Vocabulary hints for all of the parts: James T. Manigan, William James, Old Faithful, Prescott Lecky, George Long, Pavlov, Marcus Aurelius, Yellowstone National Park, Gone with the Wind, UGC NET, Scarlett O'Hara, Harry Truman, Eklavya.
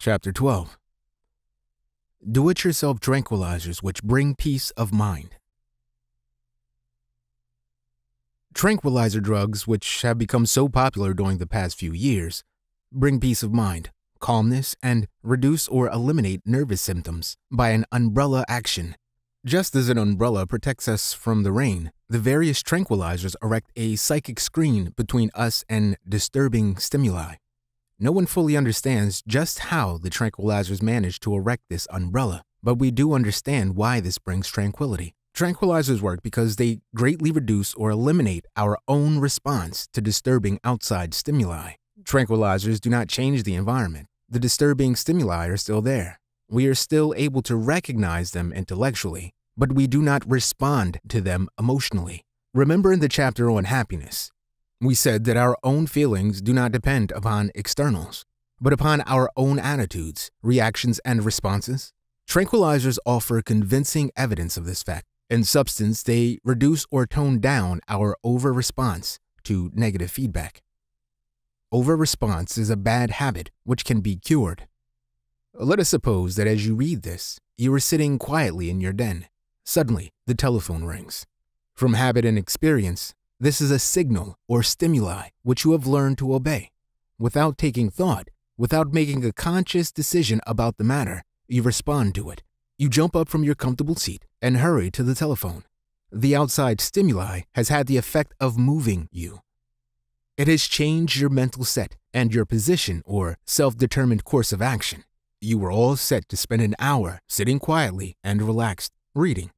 Chapter 12. Do-it-yourself tranquilizers which bring peace of mind. Tranquilizer drugs, which have become so popular during the past few years, bring peace of mind, calmness, and reduce or eliminate nervous symptoms by an umbrella action. Just as an umbrella protects us from the rain, the various tranquilizers erect a psychic screen between us and disturbing stimuli. No one fully understands just how the tranquilizers manage to erect this umbrella, but we do understand why this brings tranquility. Tranquilizers work because they greatly reduce or eliminate our own response to disturbing outside stimuli. Tranquilizers do not change the environment. The disturbing stimuli are still there. We are still able to recognize them intellectually, but we do not respond to them emotionally. Remember in the chapter on happiness, we said that our own feelings do not depend upon externals, but upon our own attitudes, reactions, and responses. Tranquilizers offer convincing evidence of this fact. In substance, they reduce or tone down our over-response to negative feedback. Over-response is a bad habit which can be cured. Let us suppose that as you read this, you are sitting quietly in your den. Suddenly, the telephone rings. From habit and experience, this is a signal or stimuli which you have learned to obey. Without taking thought, without making a conscious decision about the matter, you respond to it. You jump up from your comfortable seat and hurry to the telephone. The outside stimuli has had the effect of moving you. It has changed your mental set and your position or self-determined course of action. You were all set to spend an hour sitting quietly and relaxed, reading.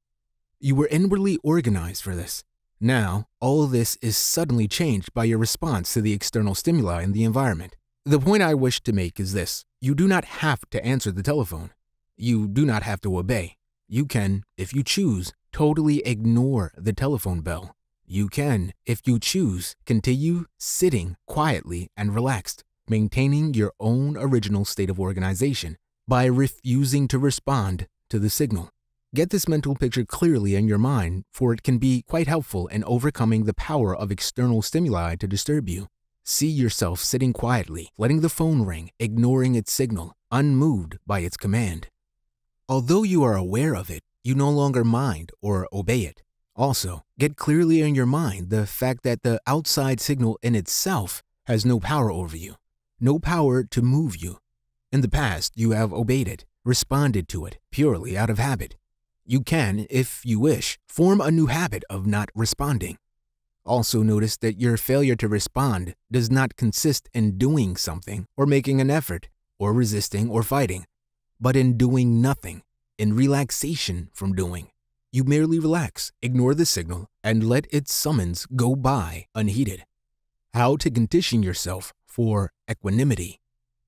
You were inwardly organized for this. Now, all this is suddenly changed by your response to the external stimuli in the environment. The point I wish to make is this. You do not have to answer the telephone. You do not have to obey. You can, if you choose, totally ignore the telephone bell. You can, if you choose, continue sitting quietly and relaxed, maintaining your own original state of organization by refusing to respond to the signal. Get this mental picture clearly in your mind, for it can be quite helpful in overcoming the power of external stimuli to disturb you. See yourself sitting quietly, letting the phone ring, ignoring its signal, unmoved by its command. Although you are aware of it, you no longer mind or obey it. Also, get clearly in your mind the fact that the outside signal in itself has no power over you, no power to move you. In the past, you have obeyed it, responded to it, purely out of habit. You can, if you wish, form a new habit of not responding. Also notice that your failure to respond does not consist in doing something or making an effort or resisting or fighting, but in doing nothing, in relaxation from doing. You merely relax, ignore the signal, and let its summons go by unheeded. How to condition yourself for equanimity.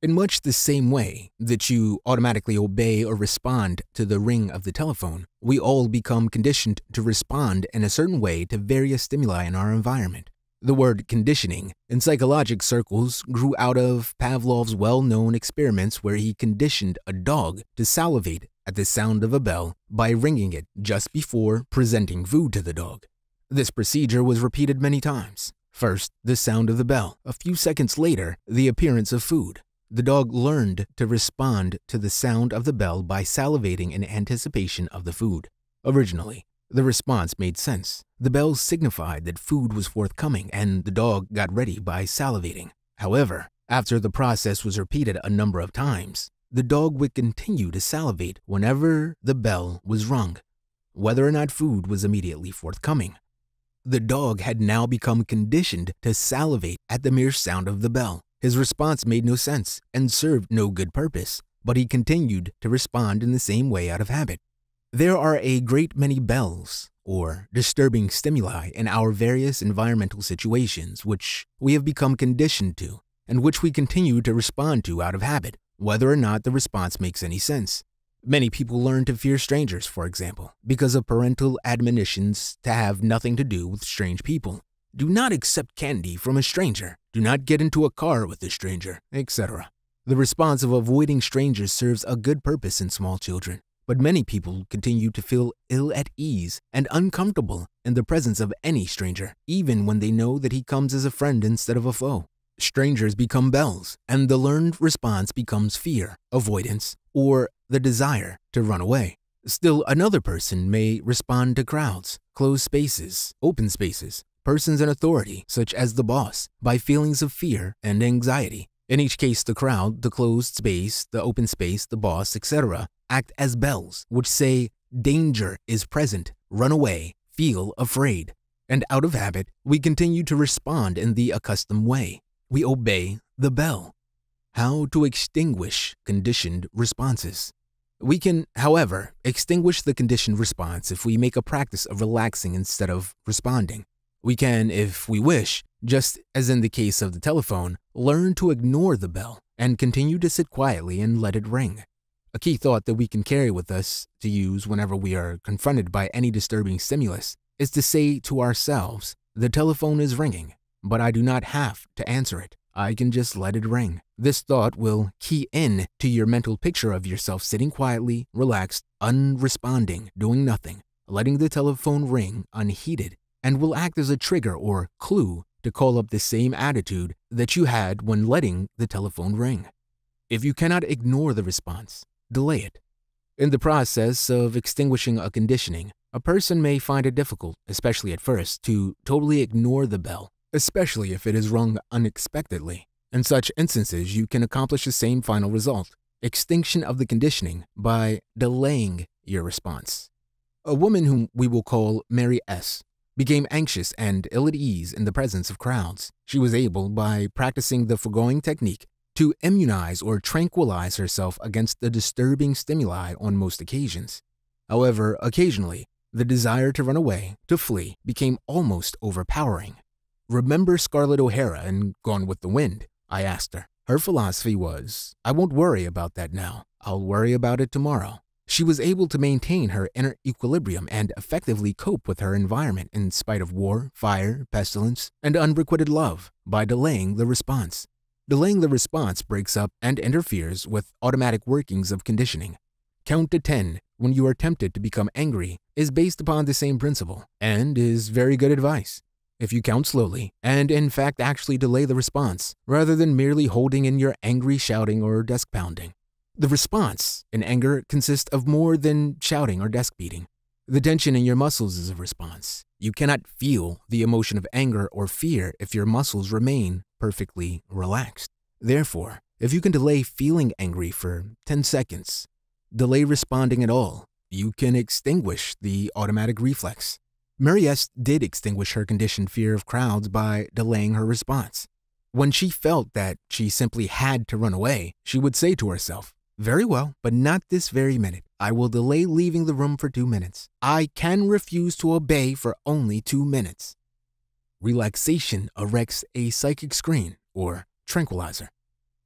In much the same way that you automatically obey or respond to the ring of the telephone, we all become conditioned to respond in a certain way to various stimuli in our environment. The word conditioning in psychologic circles grew out of Pavlov's well-known experiments where he conditioned a dog to salivate at the sound of a bell by ringing it just before presenting food to the dog. This procedure was repeated many times. First, the sound of the bell. A few seconds later, the appearance of food. The dog learned to respond to the sound of the bell by salivating in anticipation of the food. Originally, the response made sense. The bell signified that food was forthcoming and the dog got ready by salivating. However, after the process was repeated a number of times, the dog would continue to salivate whenever the bell was rung, whether or not food was immediately forthcoming. The dog had now become conditioned to salivate at the mere sound of the bell. His response made no sense and served no good purpose, but he continued to respond in the same way out of habit. There are a great many bells, or disturbing stimuli, in our various environmental situations which we have become conditioned to and which we continue to respond to out of habit, whether or not the response makes any sense. Many people learn to fear strangers, for example, because of parental admonitions to have nothing to do with strange people. Do not accept candy from a stranger. Do not get into a car with a stranger, etc. The response of avoiding strangers serves a good purpose in small children, but many people continue to feel ill at ease and uncomfortable in the presence of any stranger, even when they know that he comes as a friend instead of a foe. Strangers become bells, and the learned response becomes fear, avoidance, or the desire to run away. Still, another person may respond to crowds, closed spaces, open spaces, persons in authority, such as the boss, by feelings of fear and anxiety. In each case, the crowd, the closed space, the open space, the boss, etc., act as bells, which say, danger is present, run away, feel afraid. And out of habit, we continue to respond in the accustomed way. We obey the bell. How to extinguish conditioned responses. We can, however, extinguish the conditioned response if we make a practice of relaxing instead of responding. We can, if we wish, just as in the case of the telephone, learn to ignore the bell and continue to sit quietly and let it ring. A key thought that we can carry with us to use whenever we are confronted by any disturbing stimulus is to say to ourselves, the telephone is ringing, but I do not have to answer it. I can just let it ring. This thought will key in to your mental picture of yourself sitting quietly, relaxed, unresponding, doing nothing, letting the telephone ring unheeded, and will act as a trigger or clue to call up the same attitude that you had when letting the telephone ring. If you cannot ignore the response, delay it. In the process of extinguishing a conditioning, a person may find it difficult, especially at first, to totally ignore the bell, especially if it is rung unexpectedly. In such instances, you can accomplish the same final result, extinction of the conditioning, by delaying your response. A woman whom we will call Mary S. became anxious and ill at ease in the presence of crowds. She was able, by practicing the foregoing technique, to immunize or tranquilize herself against the disturbing stimuli on most occasions. However, occasionally, the desire to run away, to flee, became almost overpowering. "Remember Scarlett O'Hara in Gone with the Wind?" I asked her. Her philosophy was, "I won't worry about that now. I'll worry about it tomorrow." She was able to maintain her inner equilibrium and effectively cope with her environment in spite of war, fire, pestilence, and unrequited love by delaying the response. Delaying the response breaks up and interferes with automatic workings of conditioning. Count to 10 when you are tempted to become angry is based upon the same principle and is very good advice. If you count slowly and, in fact, actually delay the response rather than merely holding in your angry shouting or desk pounding. The response in anger consists of more than shouting or desk beating. The tension in your muscles is a response. You cannot feel the emotion of anger or fear if your muscles remain perfectly relaxed. Therefore, if you can delay feeling angry for 10 seconds, delay responding at all, you can extinguish the automatic reflex. Mary S. did extinguish her conditioned fear of crowds by delaying her response. When she felt that she simply had to run away, she would say to herself, "Very well, but not this very minute. I will delay leaving the room for 2 minutes. I can refuse to obey for only 2 minutes." Relaxation erects a psychic screen, or tranquilizer.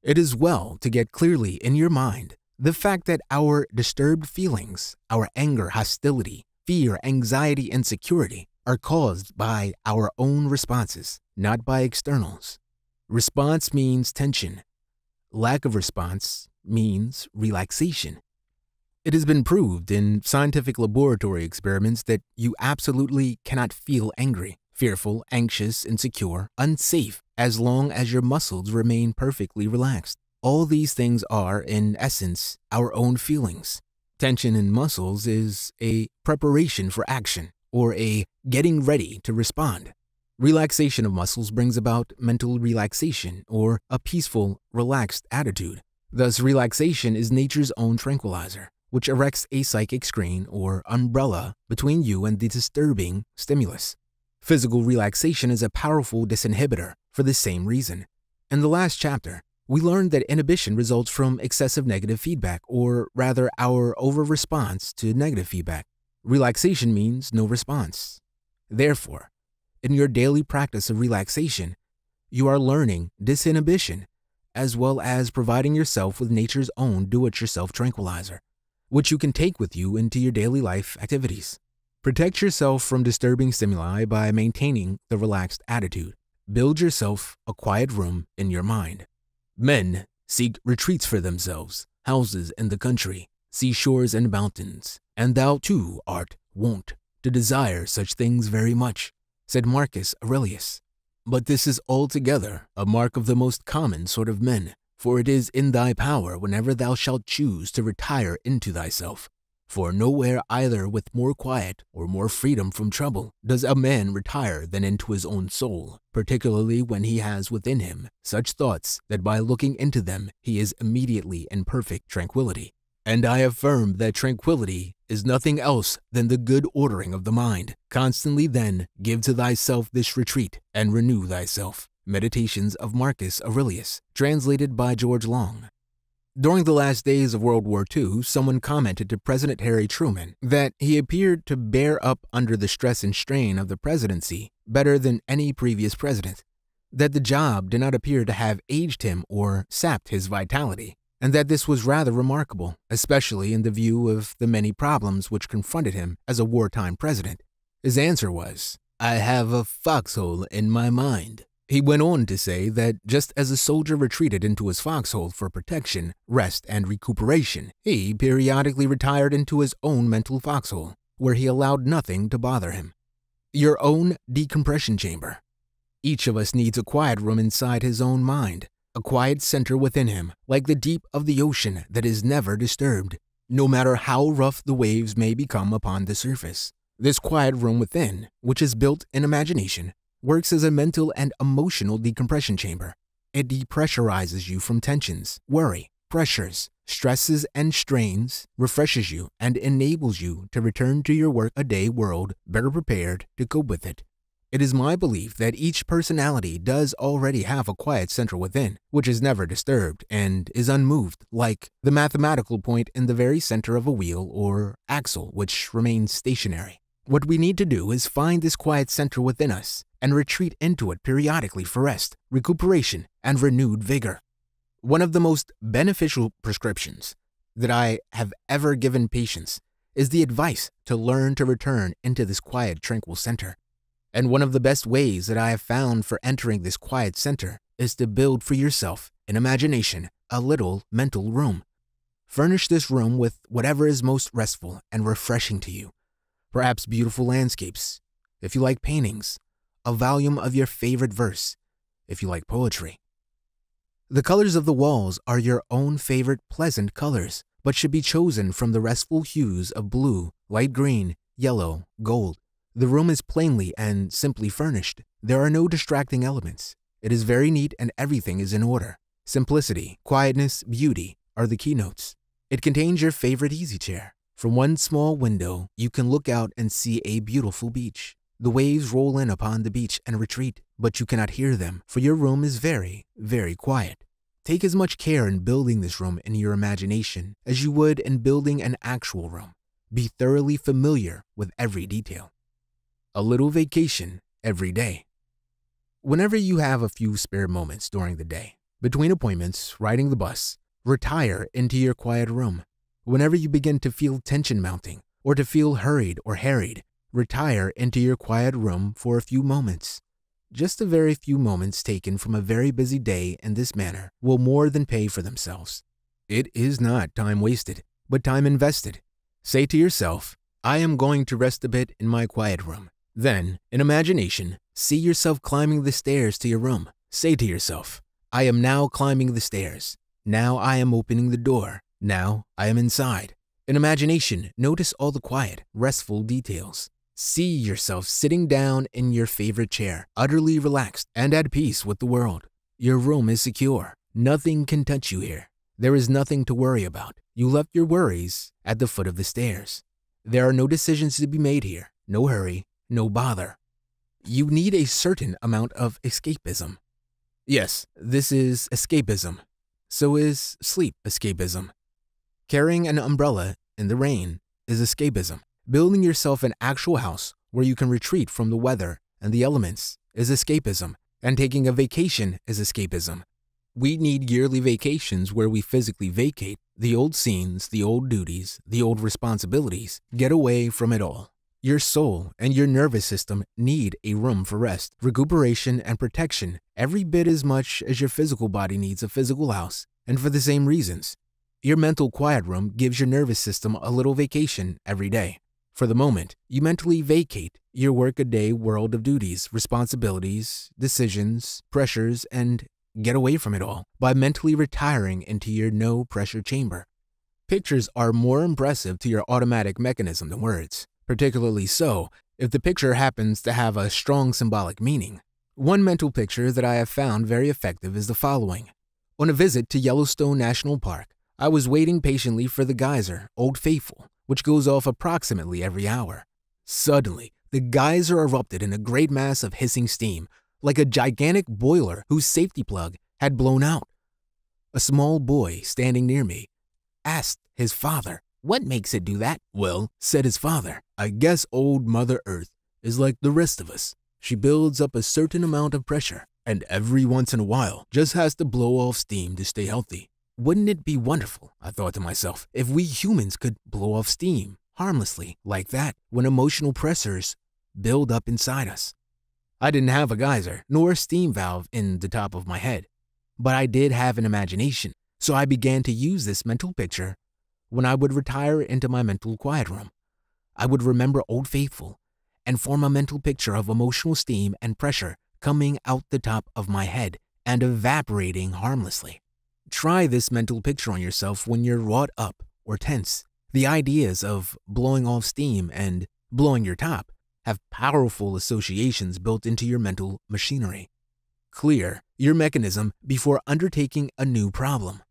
It is well to get clearly in your mind the fact that our disturbed feelings, our anger, hostility, fear, anxiety, and insecurity are caused by our own responses, not by externals. Response means tension. Lack of response means relaxation. It has been proved in scientific laboratory experiments that you absolutely cannot feel angry, fearful, anxious, insecure, unsafe, as long as your muscles remain perfectly relaxed. All these things are, in essence, our own feelings. Tension in muscles is a preparation for action, or a getting ready to respond. Relaxation of muscles brings about mental relaxation, or a peaceful, relaxed attitude. Thus, relaxation is nature's own tranquilizer, which erects a psychic screen, or umbrella, between you and the disturbing stimulus. Physical relaxation is a powerful disinhibitor for the same reason. In the last chapter, we learned that inhibition results from excessive negative feedback, or rather our over-response to negative feedback. Relaxation means no response. Therefore, in your daily practice of relaxation, you are learning disinhibition as well as providing yourself with nature's own do-it-yourself tranquilizer, which you can take with you into your daily life activities. Protect yourself from disturbing stimuli by maintaining the relaxed attitude. Build yourself a quiet room in your mind. Men seek retreats for themselves, houses in the country, seashores and mountains, and thou too art wont to desire such things very much, said Marcus Aurelius. But this is altogether a mark of the most common sort of men, for it is in thy power whenever thou shalt choose to retire into thyself. For nowhere either with more quiet or more freedom from trouble does a man retire than into his own soul, particularly when he has within him such thoughts that by looking into them he is immediately in perfect tranquility. And I affirm that tranquility is nothing else than the good ordering of the mind. Constantly then give to thyself this retreat and renew thyself. Meditations of Marcus Aurelius, translated by George Long. During the last days of World War II, someone commented to President Harry Truman that he appeared to bear up under the stress and strain of the presidency better than any previous president, that the job did not appear to have aged him or sapped his vitality, and that this was rather remarkable, especially in the view of the many problems which confronted him as a wartime president. His answer was, "I have a foxhole in my mind." He went on to say that just as a soldier retreated into his foxhole for protection, rest, and recuperation, he periodically retired into his own mental foxhole, where he allowed nothing to bother him. Your own decompression chamber. Each of us needs a quiet room inside his own mind, a quiet center within him, like the deep of the ocean that is never disturbed, no matter how rough the waves may become upon the surface. This quiet room within, which is built in imagination, works as a mental and emotional decompression chamber. It depressurizes you from tensions, worry, pressures, stresses, and strains, refreshes you, and enables you to return to your work-a-day world better prepared to cope with it. It is my belief that each personality does already have a quiet center within, which is never disturbed and is unmoved, like the mathematical point in the very center of a wheel or axle, which remains stationary. What we need to do is find this quiet center within us and retreat into it periodically for rest, recuperation, and renewed vigor. One of the most beneficial prescriptions that I have ever given patients is the advice to learn to return into this quiet, tranquil center. And one of the best ways that I have found for entering this quiet center is to build for yourself, in imagination, a little mental room. Furnish this room with whatever is most restful and refreshing to you, perhaps beautiful landscapes, if you like paintings, a volume of your favorite verse, if you like poetry. The colors of the walls are your own favorite pleasant colors, but should be chosen from the restful hues of blue, light green, yellow, gold. The room is plainly and simply furnished. There are no distracting elements. It is very neat and everything is in order. Simplicity, quietness, beauty are the keynotes. It contains your favorite easy chair. From one small window, you can look out and see a beautiful beach. The waves roll in upon the beach and retreat, but you cannot hear them, for your room is very, very quiet. Take as much care in building this room in your imagination as you would in building an actual room. Be thoroughly familiar with every detail. A little vacation every day. Whenever you have a few spare moments during the day, between appointments, riding the bus, retire into your quiet room. Whenever you begin to feel tension mounting or to feel hurried or harried, retire into your quiet room for a few moments. Just a very few moments taken from a very busy day in this manner will more than pay for themselves. It is not time wasted, but time invested. Say to yourself, "I am going to rest a bit in my quiet room." Then, in imagination, see yourself climbing the stairs to your room. Say to yourself, "I am now climbing the stairs. Now I am opening the door. Now I am inside." In imagination, notice all the quiet, restful details. See yourself sitting down in your favorite chair, utterly relaxed and at peace with the world. Your room is secure. Nothing can touch you here. There is nothing to worry about. You left your worries at the foot of the stairs. There are no decisions to be made here, no hurry, no bother. You need a certain amount of escapism. Yes, this is escapism. So is sleep escapism. Carrying an umbrella in the rain is escapism. Building yourself an actual house where you can retreat from the weather and the elements is escapism, and taking a vacation is escapism. We need yearly vacations where we physically vacate the old scenes, the old duties, the old responsibilities, get away from it all. Your soul and your nervous system need a room for rest, recuperation, and protection every bit as much as your physical body needs a physical house, and for the same reasons. Your mental quiet room gives your nervous system a little vacation every day. For the moment, you mentally vacate your workaday world of duties, responsibilities, decisions, pressures, and get away from it all by mentally retiring into your no-pressure chamber. Pictures are more impressive to your automatic mechanism than words, particularly so if the picture happens to have a strong symbolic meaning. One mental picture that I have found very effective is the following. On a visit to Yellowstone National Park, I was waiting patiently for the geyser, Old Faithful, which goes off approximately every hour. Suddenly, the geyser erupted in a great mass of hissing steam, like a gigantic boiler whose safety plug had blown out. A small boy standing near me asked his father, "What makes it do that?" "Well," said his father, "I guess old Mother Earth is like the rest of us. She builds up a certain amount of pressure, and every once in a while just has to blow off steam to stay healthy." Wouldn't it be wonderful, I thought to myself, if we humans could blow off steam harmlessly like that when emotional pressures build up inside us? I didn't have a geyser nor a steam valve in the top of my head, but I did have an imagination, so I began to use this mental picture when I would retire into my mental quiet room. I would remember Old Faithful and form a mental picture of emotional steam and pressure coming out the top of my head and evaporating harmlessly. Try this mental picture on yourself when you're wrought up or tense. The ideas of blowing off steam and blowing your top have powerful associations built into your mental machinery. Clear your mechanism before undertaking a new problem.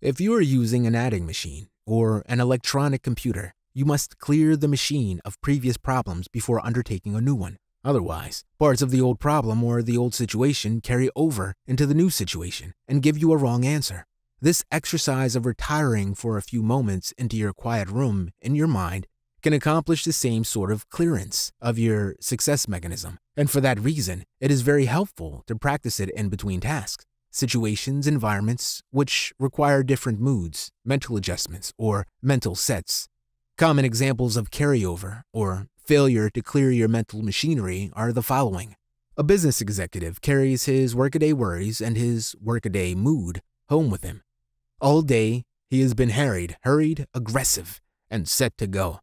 If you are using an adding machine or an electronic computer, you must clear the machine of previous problems before undertaking a new one. Otherwise, parts of the old problem or the old situation carry over into the new situation and give you a wrong answer. This exercise of retiring for a few moments into your quiet room in your mind can accomplish the same sort of clearance of your success mechanism, and for that reason, it is very helpful to practice it in between tasks, situations, environments which require different moods, mental adjustments, or mental sets. Common examples of carryover or failure to clear your mental machinery are the following. A business executive carries his workaday worries and his workaday mood home with him. All day, he has been hurried, aggressive, and set to go.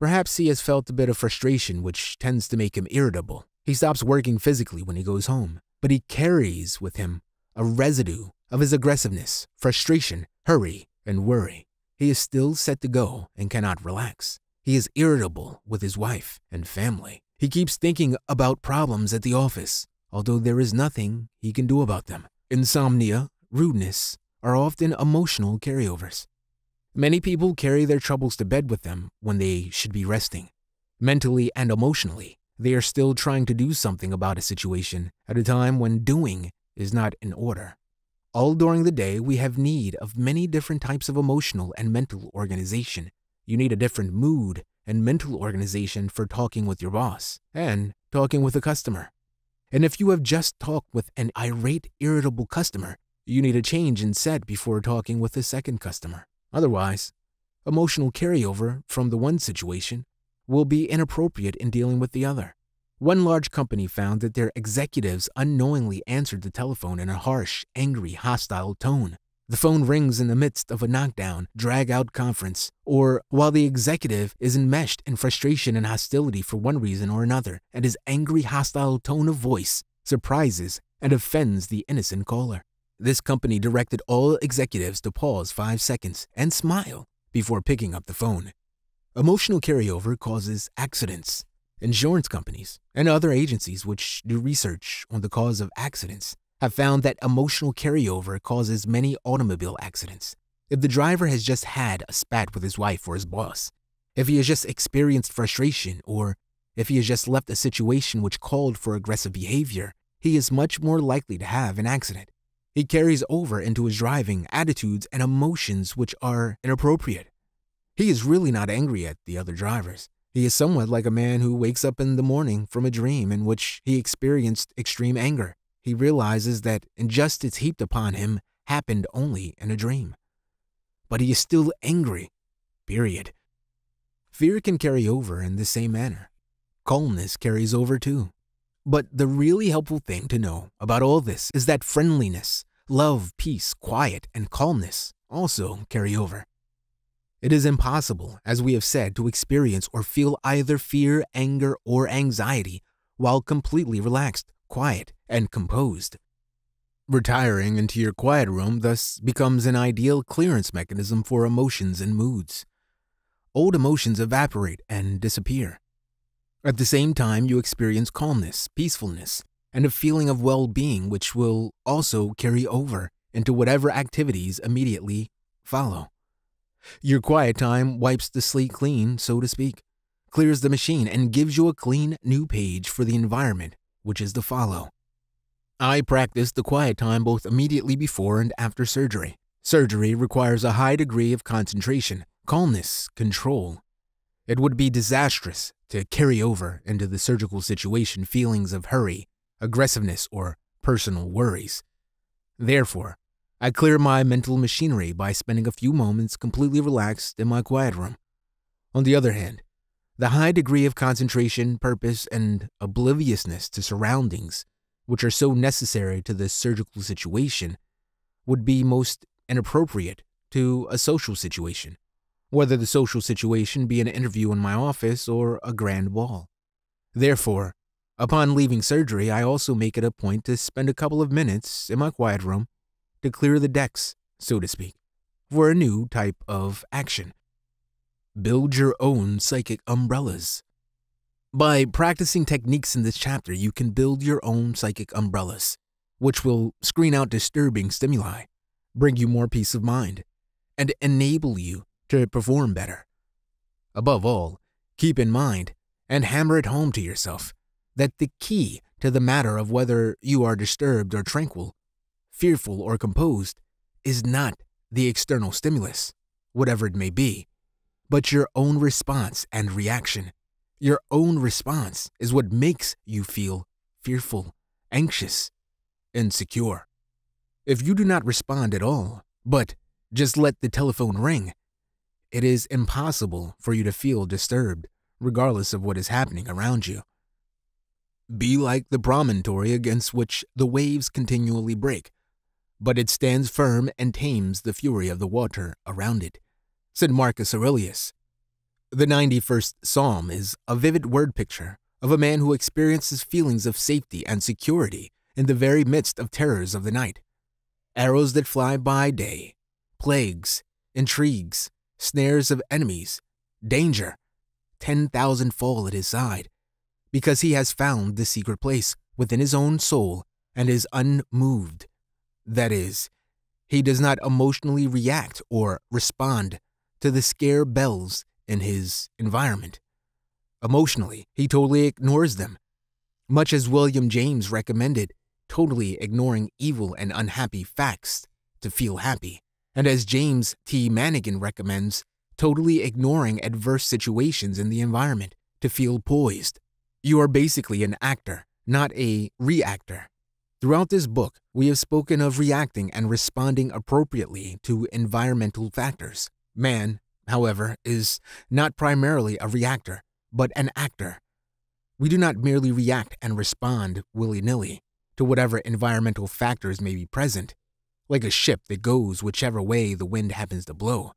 Perhaps he has felt a bit of frustration, which tends to make him irritable. He stops working physically when he goes home, but he carries with him a residue of his aggressiveness, frustration, hurry, and worry. He is still set to go and cannot relax. He is irritable with his wife and family. He keeps thinking about problems at the office, although there is nothing he can do about them. Insomnia, rudeness are often emotional carryovers. Many people carry their troubles to bed with them when they should be resting. Mentally and emotionally, they are still trying to do something about a situation at a time when doing is not in order. All during the day, we have need of many different types of emotional and mental organization. You need a different mood and mental organization for talking with your boss and talking with a customer. And if you have just talked with an irate, irritable customer, you need a change in set before talking with a second customer. Otherwise, emotional carryover from the one situation will be inappropriate in dealing with the other. One large company found that their executives unknowingly answered the telephone in a harsh, angry, hostile tone. The phone rings in the midst of a knockdown, drag-out conference, or while the executive is enmeshed in frustration and hostility for one reason or another, and his angry, hostile tone of voice surprises and offends the innocent caller. This company directed all executives to pause 5 seconds and smile before picking up the phone. Emotional carryover causes accidents. Insurance companies and other agencies which do research on the cause of accidents have found that emotional carryover causes many automobile accidents. If the driver has just had a spat with his wife or his boss, if he has just experienced frustration, or if he has just left a situation which called for aggressive behavior, he is much more likely to have an accident. He carries over into his driving attitudes and emotions which are inappropriate. He is really not angry at the other drivers. He is somewhat like a man who wakes up in the morning from a dream in which he experienced extreme anger. He realizes that injustice heaped upon him happened only in a dream. But he is still angry, period. Fear can carry over in the same manner. Calmness carries over too. But the really helpful thing to know about all this is that friendliness, love, peace, quiet, and calmness also carry over. It is impossible, as we have said, to experience or feel either fear, anger, or anxiety while completely relaxed, quiet, and composed. Retiring into your quiet room thus becomes an ideal clearance mechanism for emotions and moods. Old emotions evaporate and disappear. At the same time, you experience calmness, peacefulness, and a feeling of well-being which will also carry over into whatever activities immediately follow. Your quiet time wipes the slate clean, so to speak, clears the machine, and gives you a clean new page for the environment which is to follow. I practice the quiet time both immediately before and after surgery. Surgery requires a high degree of concentration, calmness, control. It would be disastrous to carry over into the surgical situation feelings of hurry, aggressiveness, or personal worries. Therefore, I clear my mental machinery by spending a few moments completely relaxed in my quiet room. On the other hand, the high degree of concentration, purpose, and obliviousness to surroundings which are so necessary to this surgical situation, would be most inappropriate to a social situation, whether the social situation be an interview in my office or a grand ball. Therefore, upon leaving surgery, I also make it a point to spend a couple of minutes in my quiet room to clear the decks, so to speak, for a new type of action. Build your own psychic umbrellas. By practicing techniques in this chapter, you can build your own psychic umbrellas, which will screen out disturbing stimuli, bring you more peace of mind, and enable you to perform better. Above all, keep in mind and hammer it home to yourself that the key to the matter of whether you are disturbed or tranquil, fearful or composed, is not the external stimulus, whatever it may be, but your own response and reaction. Your own response is what makes you feel fearful, anxious, insecure. If you do not respond at all, but just let the telephone ring, it is impossible for you to feel disturbed, regardless of what is happening around you. Be like the promontory against which the waves continually break, but it stands firm and tames the fury of the water around it, said Marcus Aurelius. The 91st Psalm is a vivid word picture of a man who experiences feelings of safety and security in the very midst of terrors of the night. Arrows that fly by day, plagues, intrigues, snares of enemies, danger, 10,000 fall at his side, because he has found the secret place within his own soul and is unmoved. That is, he does not emotionally react or respond to the scare bells in his environment. Emotionally, he totally ignores them, much as William James recommended totally ignoring evil and unhappy facts to feel happy, and as James T. Manigan recommends totally ignoring adverse situations in the environment to feel poised. You are basically an actor, not a reactor. Throughout this book, we have spoken of reacting and responding appropriately to environmental factors. Man, however, is not primarily a reactor, but an actor. We do not merely react and respond willy-nilly to whatever environmental factors may be present, like a ship that goes whichever way the wind happens to blow.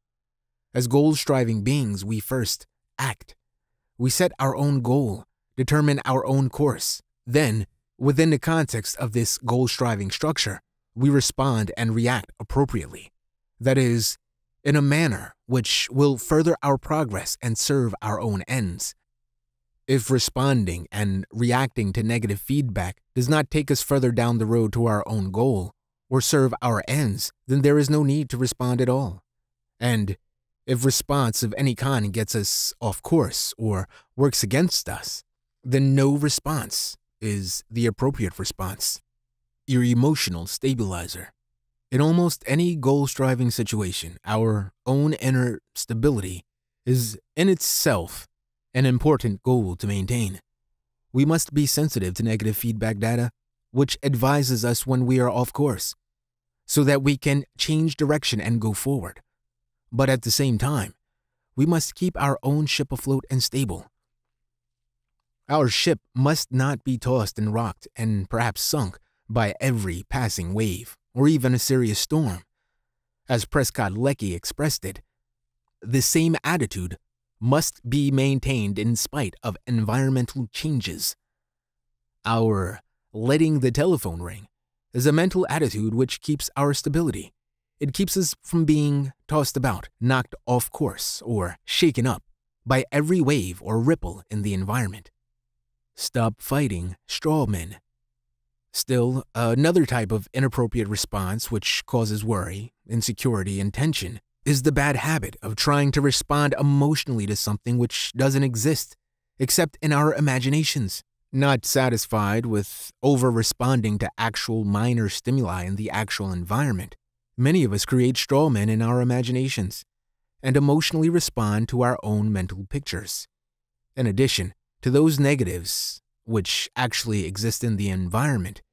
As goal-striving beings, we first act. We set our own goal, determine our own course. Then, within the context of this goal-striving structure, we respond and react appropriately. That is, in a manner which will further our progress and serve our own ends. If responding and reacting to negative feedback does not take us further down the road to our own goal or serve our ends, then there is no need to respond at all. And if response of any kind gets us off course or works against us, then no response is the appropriate response. Your emotional stabilizer. In almost any goal-striving situation, our own inner stability is in itself an important goal to maintain. We must be sensitive to negative feedback data, which advises us when we are off course, so that we can change direction and go forward. But at the same time, we must keep our own ship afloat and stable. Our ship must not be tossed and rocked and perhaps sunk by every passing wave, or even a serious storm. As Prescott Lecky expressed it, the same attitude must be maintained in spite of environmental changes. Our letting the telephone ring is a mental attitude which keeps our stability. It keeps us from being tossed about, knocked off course, or shaken up by every wave or ripple in the environment. Stop fighting straw men. Still, another type of inappropriate response which causes worry, insecurity, and tension is the bad habit of trying to respond emotionally to something which doesn't exist except in our imaginations. Not satisfied with over-responding to actual minor stimuli in the actual environment, many of us create straw men in our imaginations and emotionally respond to our own mental pictures. In addition to those negatives, which actually exist in the environment,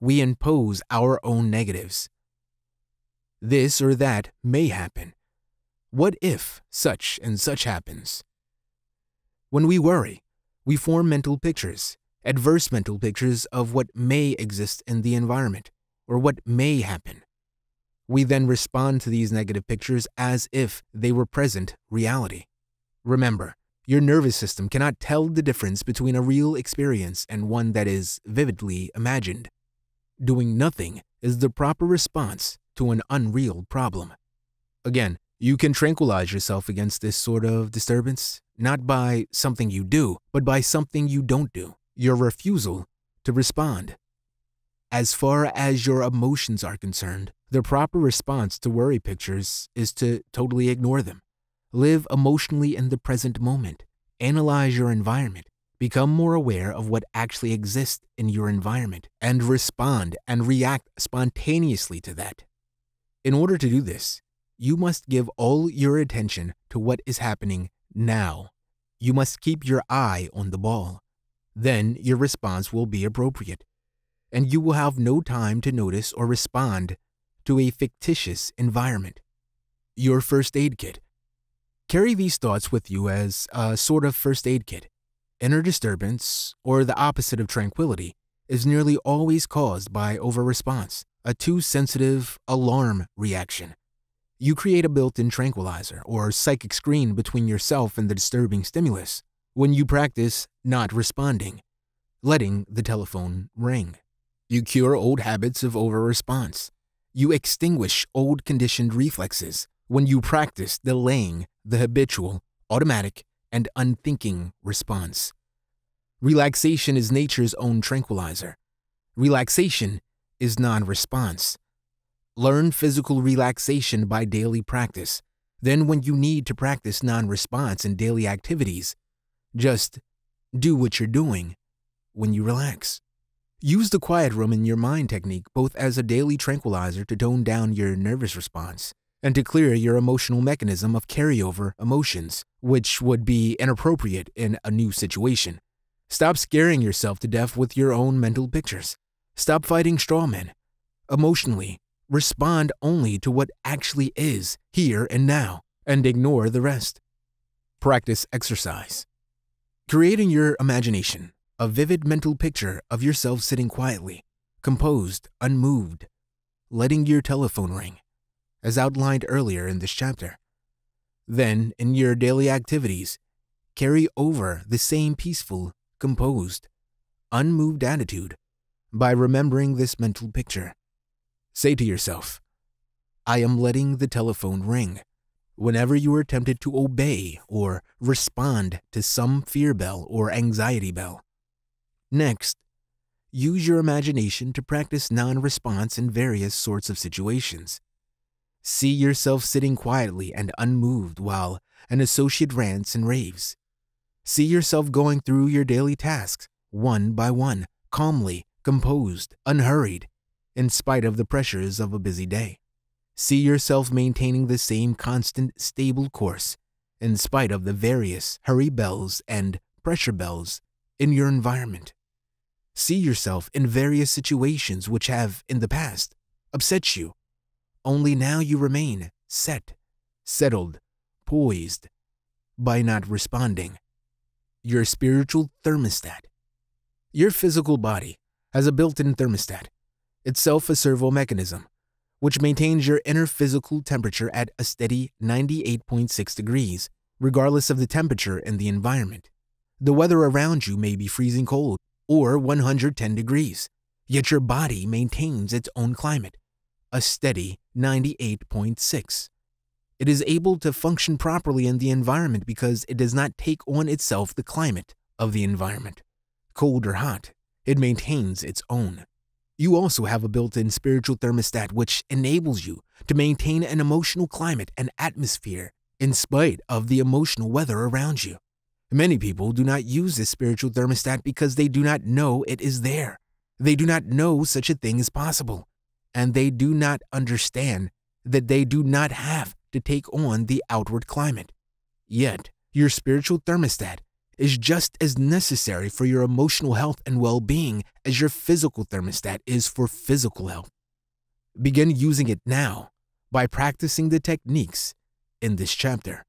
we impose our own negatives. This or that may happen. What if such and such happens? When we worry, we form mental pictures, adverse mental pictures of what may exist in the environment or what may happen. We then respond to these negative pictures as if they were present reality. Remember, your nervous system cannot tell the difference between a real experience and one that is vividly imagined. Doing nothing is the proper response to an unreal problem. Again, you can tranquilize yourself against this sort of disturbance, not by something you do, but by something you don't do, your refusal to respond. As far as your emotions are concerned, the proper response to worry pictures is to totally ignore them. Live emotionally in the present moment. Analyze your environment. Become more aware of what actually exists in your environment and respond and react spontaneously to that. In order to do this, you must give all your attention to what is happening now. You must keep your eye on the ball. Then your response will be appropriate, and you will have no time to notice or respond to a fictitious environment. Your first aid kit. Carry these thoughts with you as a sort of first aid kit. Inner disturbance, or the opposite of tranquility, is nearly always caused by over-response, a too-sensitive alarm reaction. You create a built-in tranquilizer or psychic screen between yourself and the disturbing stimulus when you practice not responding, letting the telephone ring. You cure old habits of over-response. You extinguish old conditioned reflexes when you practice delaying the habitual, automatic, and unthinking response. Relaxation is nature's own tranquilizer. Relaxation is non-response. Learn physical relaxation by daily practice. Then when you need to practice non-response in daily activities, just do what you're doing when you relax. Use the quiet room in your mind technique both as a daily tranquilizer to tone down your nervous response and to clear your emotional mechanism of carryover emotions, which would be inappropriate in a new situation. Stop scaring yourself to death with your own mental pictures. Stop fighting straw men. Emotionally, respond only to what actually is here and now, and ignore the rest. Practice exercise. Creating your imagination, a vivid mental picture of yourself sitting quietly, composed, unmoved, letting your telephone ring, as outlined earlier in this chapter. Then, in your daily activities, carry over the same peaceful, composed, unmoved attitude by remembering this mental picture. Say to yourself, "I am letting the telephone ring," whenever you are tempted to obey or respond to some fear bell or anxiety bell. Next, use your imagination to practice non-response in various sorts of situations. See yourself sitting quietly and unmoved while an associate rants and raves. See yourself going through your daily tasks, one by one, calmly, composed, unhurried, in spite of the pressures of a busy day. See yourself maintaining the same constant, stable course, in spite of the various hurry bells and pressure bells in your environment. See yourself in various situations which have, in the past, upset you. Only now you remain set, settled, poised by not responding. Your spiritual thermostat. Your physical body has a built-in thermostat, itself a servo mechanism, which maintains your inner physical temperature at a steady 98.6 degrees, regardless of the temperature and the environment. The weather around you may be freezing cold or 110 degrees, yet your body maintains its own climate, a steady 98.6. It is able to function properly in the environment because it does not take on itself the climate of the environment. Cold or hot, it maintains its own. You also have a built-in spiritual thermostat which enables you to maintain an emotional climate and atmosphere in spite of the emotional weather around you. Many people do not use this spiritual thermostat because they do not know it is there. They do not know such a thing is possible, and they do not understand that they do not have to take on the outward climate. Yet, your spiritual thermostat is just as necessary for your emotional health and well-being as your physical thermostat is for physical health. Begin using it now by practicing the techniques in this chapter.